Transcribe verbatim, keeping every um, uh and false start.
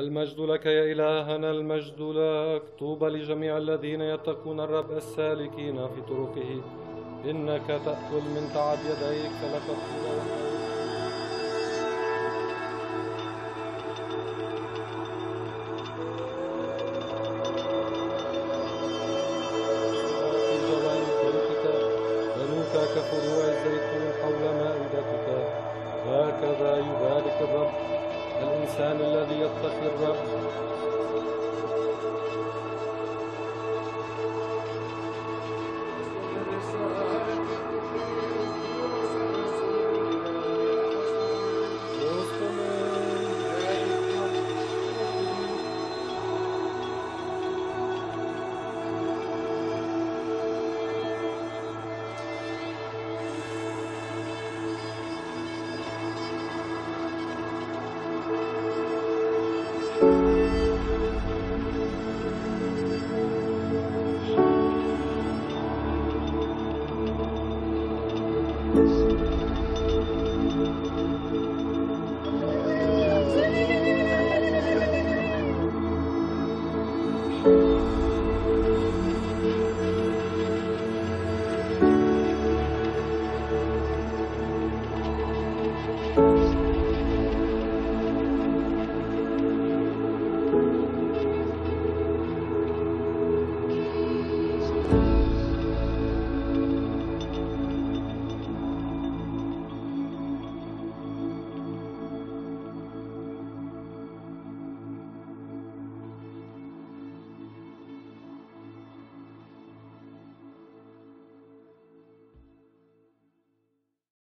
المجد لك يا إلهنا، المجد لك. طوبى لجميع الذين يتقون الرب السالكين في طرقه، إنك تأكل من تعب يديك فلقد طوبى. الذي يتقي الرب.